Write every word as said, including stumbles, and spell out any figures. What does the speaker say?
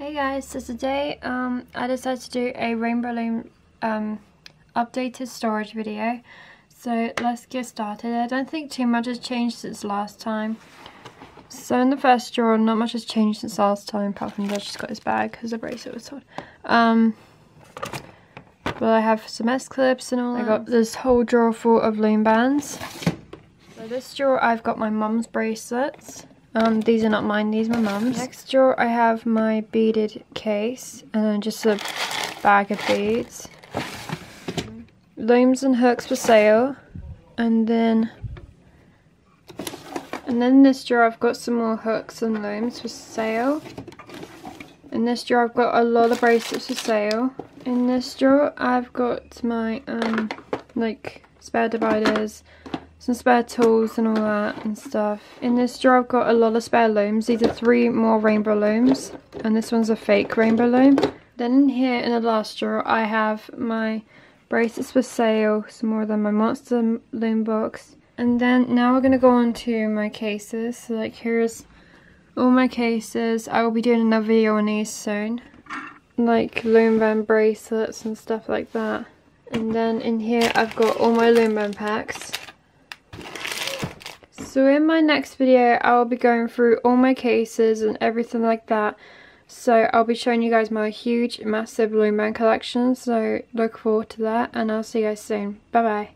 Hey guys, so today um, I decided to do a Rainbow Loom um, updated storage video. So let's get started. I don't think too much has changed since last time. So in the first drawer, not much has changed since last time, apart from that I just got his bag because the bracelet was torn. Um, but I have some S clips and all that. I got this whole drawer full of loom bands. So this drawer I've got my mum's bracelets. Um, these are not mine, these are my mum's. Next drawer I have my beaded case and then just a bag of beads. Looms and hooks for sale. And then and then this drawer I've got some more hooks and looms for sale. In this drawer I've got a lot of bracelets for sale. In this drawer I've got my um like spare dividers, some spare tools and all that and stuff. In this drawer I've got a lot of spare looms. These are three more rainbow looms and this one's a fake rainbow loom. Then in here in the last drawer I have my bracelets for sale, some more than my monster loom box. And then now we're going to go on to my cases. So like here's all my cases. I will be doing another video on these soon. Like loom band bracelets and stuff like that. And then in here I've got all my loom band packs. So in my next video I'll be going through all my cases and everything like that, so I'll be showing you guys my huge massive loom band collection, so look forward to that and I'll see you guys soon. Bye bye.